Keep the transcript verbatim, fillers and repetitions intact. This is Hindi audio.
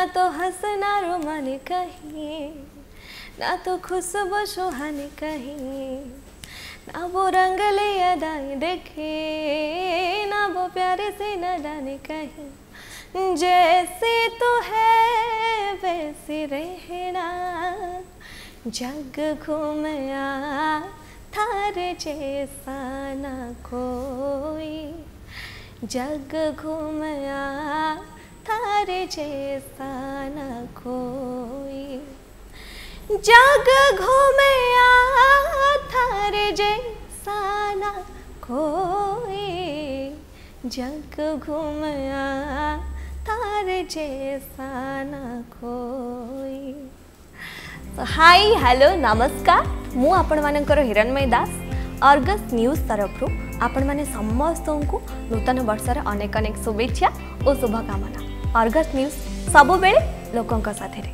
ना तो हंसना रोमाने कहीं, ना तो खुशबू सुहाने कहीं, ना वो रंग ले अदाएं देखे, ना वो प्यारे से न जाने कहीं। जैसे तू है वैसे रहना, जग घूमया थारे जैसा ना कोई, जग घूमया थारे जैसा ना कोई, जग घूमया थारे जैसा ना कोई, जग घूमया थारे जैसा ना कोई। तो हाय हेलो नमस्कार, मु आपण मानकर हिरणमयी दास अर्गस न्यूज तरफ रु आपण माने समस्त को नूतन वर्षर अनेक अनेक शुभेच्छा और शुभकामना। अर्गस न्यूज सबुबेले लोकों का साथे।